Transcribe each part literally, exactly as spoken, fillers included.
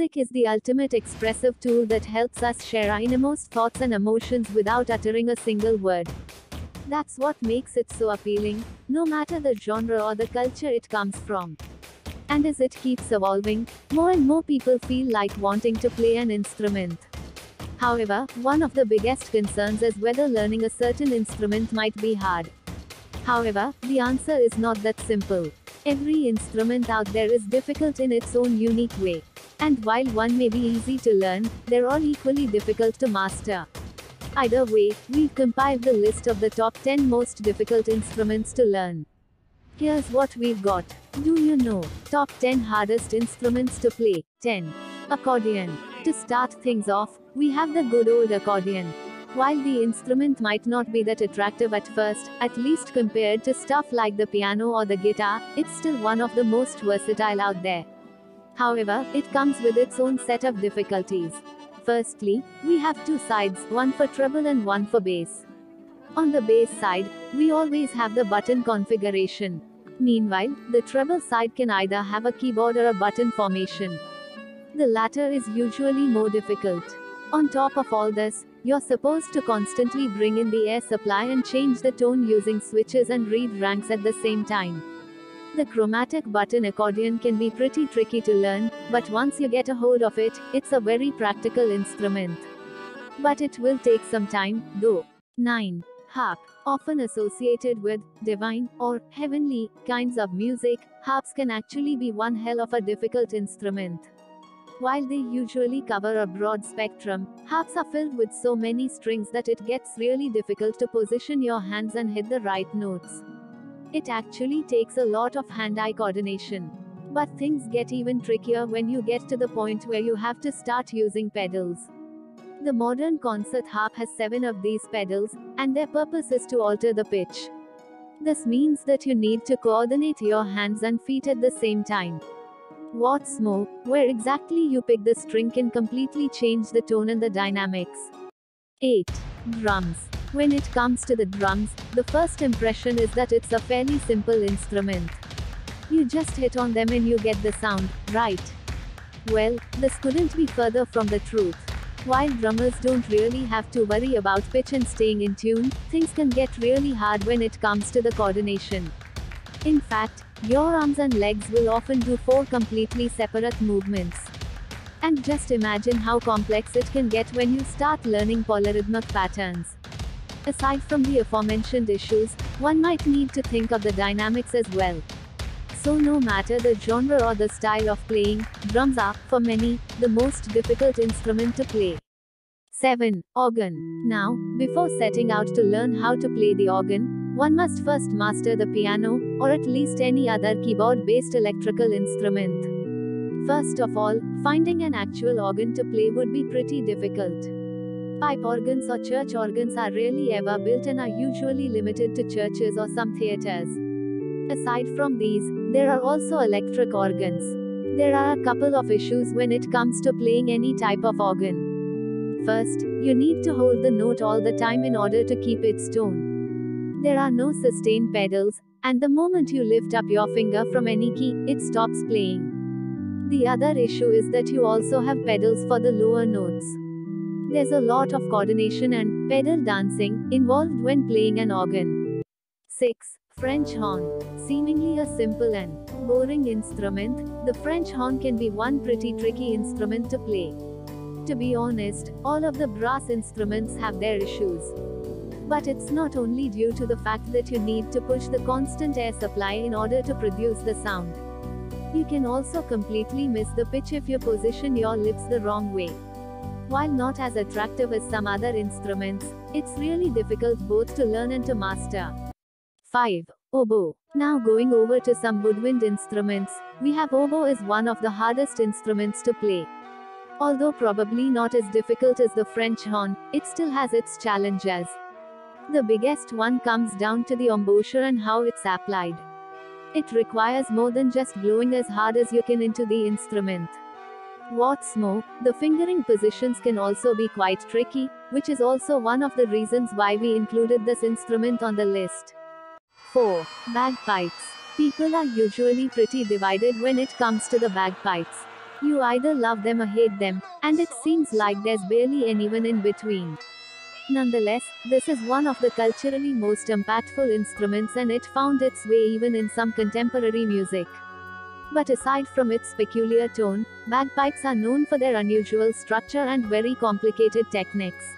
Music is the ultimate expressive tool that helps us share our innermost thoughts and emotions without uttering a single word. That's what makes it so appealing, no matter the genre or the culture it comes from. And as it keeps evolving, more and more people feel like wanting to play an instrument. However, one of the biggest concerns is whether learning a certain instrument might be hard. However, the answer is not that simple. Every instrument out there is difficult in its own unique way. And while one may be easy to learn, they're all equally difficult to master. Either way, we've compiled the list of the top ten most difficult instruments to learn. Here's what we've got. Do you know? Top ten hardest instruments to play. ten. Accordion. To start things off, we have the good old accordion. While the instrument might not be that attractive at first, at least compared to stuff like the piano or the guitar, it's still one of the most versatile out there. However, it comes with its own set of difficulties. Firstly, we have two sides, one for treble and one for bass. On the bass side, we always have the button configuration. Meanwhile, the treble side can either have a keyboard or a button formation. The latter is usually more difficult. On top of all this, you're supposed to constantly bring in the air supply and change the tone using switches and reed ranks at the same time. The chromatic button accordion can be pretty tricky to learn, but once you get a hold of it, it's a very practical instrument. But it will take some time, though. nine. Harp. Often associated with divine or heavenly kinds of music, harps can actually be one hell of a difficult instrument. While they usually cover a broad spectrum, harps are filled with so many strings that it gets really difficult to position your hands and hit the right notes. It actually takes a lot of hand-eye coordination. But things get even trickier when you get to the point where you have to start using pedals. The modern concert harp has seven of these pedals, and their purpose is to alter the pitch. This means that you need to coordinate your hands and feet at the same time. What's more, where exactly you pick the string can completely change the tone and the dynamics. eight. Drums. When it comes to the drums, the first impression is that it's a fairly simple instrument. You just hit on them and you get the sound, right? Well, this couldn't be further from the truth. While drummers don't really have to worry about pitch and staying in tune, things can get really hard when it comes to the coordination. In fact, your arms and legs will often do four completely separate movements. And just imagine how complex it can get when you start learning polyrhythmic patterns. Aside from the aforementioned issues, one might need to think of the dynamics as well. So no matter the genre or the style of playing, drums are, for many, the most difficult instrument to play. seven. Organ. Now, before setting out to learn how to play the organ, one must first master the piano, or at least any other keyboard-based electrical instrument. First of all, finding an actual organ to play would be pretty difficult. Pipe organs or church organs are rarely ever built and are usually limited to churches or some theaters. Aside from these, there are also electric organs. There are a couple of issues when it comes to playing any type of organ. First, you need to hold the note all the time in order to keep its tone. There are no sustain pedals, and the moment you lift up your finger from any key, it stops playing. The other issue is that you also have pedals for the lower notes. There's a lot of coordination and pedal dancing involved when playing an organ. six. French horn. Seemingly a simple and boring instrument, the French horn can be one pretty tricky instrument to play. To be honest, all of the brass instruments have their issues. But it's not only due to the fact that you need to push the constant air supply in order to produce the sound. You can also completely miss the pitch if you position your lips the wrong way. While not as attractive as some other instruments, it's really difficult both to learn and to master. five. Oboe. Now going over to some woodwind instruments, we have oboe is one of the hardest instruments to play. Although probably not as difficult as the French horn, it still has its challenges. The biggest one comes down to the embouchure and how it's applied. It requires more than just blowing as hard as you can into the instrument. What's more, the fingering positions can also be quite tricky, which is also one of the reasons why we included this instrument on the list. four. Bagpipes. People are usually pretty divided when it comes to the bagpipes. You either love them or hate them, and it seems like there's barely anyone in between. Nonetheless, this is one of the culturally most impactful instruments, and it found its way even in some contemporary music. But aside from its peculiar tone, bagpipes are known for their unusual structure and very complicated techniques.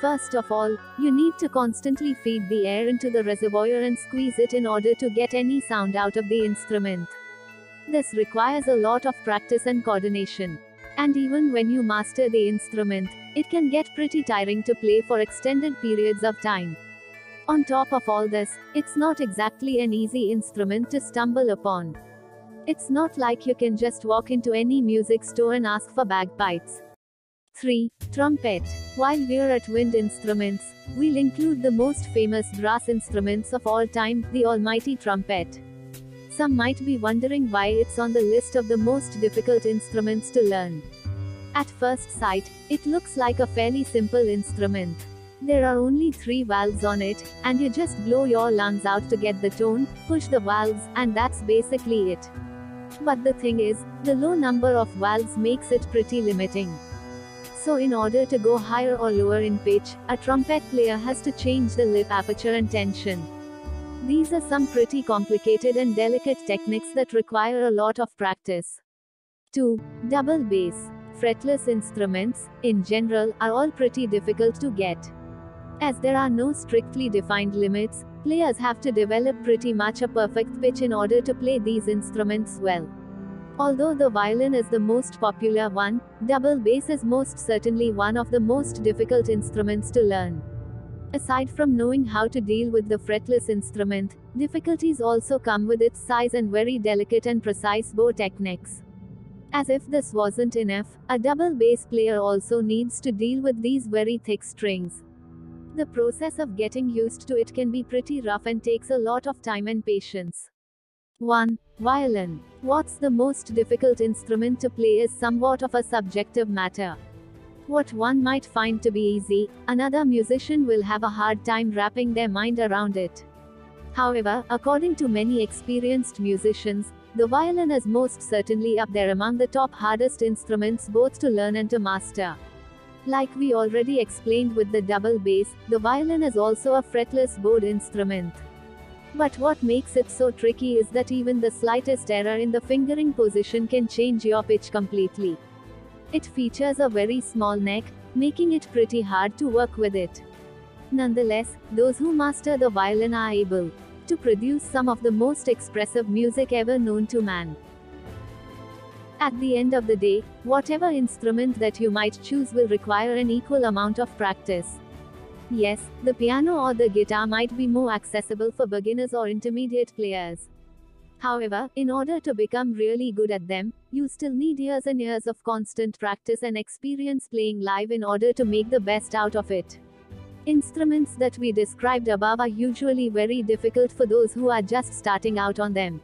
First of all, you need to constantly feed the air into the reservoir and squeeze it in order to get any sound out of the instrument. This requires a lot of practice and coordination. And even when you master the instrument, it can get pretty tiring to play for extended periods of time. On top of all this, it's not exactly an easy instrument to stumble upon. It's not like you can just walk into any music store and ask for bagpipes. three. Trumpet. While we're at wind instruments, we'll include the most famous brass instruments of all time, the almighty trumpet. Some might be wondering why it's on the list of the most difficult instruments to learn. At first sight, it looks like a fairly simple instrument. There are only three valves on it, and you just blow your lungs out to get the tone, push the valves, and that's basically it. But the thing is, the low number of valves makes it pretty limiting. So in order to go higher or lower in pitch, a trumpet player has to change the lip aperture and tension. These are some pretty complicated and delicate techniques that require a lot of practice. two. Double bass. Fretless instruments, in general, are all pretty difficult to get. As there are no strictly defined limits, players have to develop pretty much a perfect pitch in order to play these instruments well. Although the violin is the most popular one, double bass is most certainly one of the most difficult instruments to learn. Aside from knowing how to deal with the fretless instrument, difficulties also come with its size and very delicate and precise bow techniques. As if this wasn't enough, a double bass player also needs to deal with these very thick strings. The process of getting used to it can be pretty rough and takes a lot of time and patience. one. Violin. What's the most difficult instrument to play is somewhat of a subjective matter. What one might find to be easy, another musician will have a hard time wrapping their mind around it. However, according to many experienced musicians, the violin is most certainly up there among the top hardest instruments both to learn and to master. Like we already explained with the double bass, the violin is also a fretless bowed instrument. But what makes it so tricky is that even the slightest error in the fingering position can change your pitch completely. It features a very small neck, making it pretty hard to work with it. Nonetheless, those who master the violin are able to produce some of the most expressive music ever known to man. At the end of the day, whatever instrument that you might choose will require an equal amount of practice. Yes, the piano or the guitar might be more accessible for beginners or intermediate players. However, in order to become really good at them, you still need years and years of constant practice and experience playing live in order to make the best out of it. Instruments that we described above are usually very difficult for those who are just starting out on them.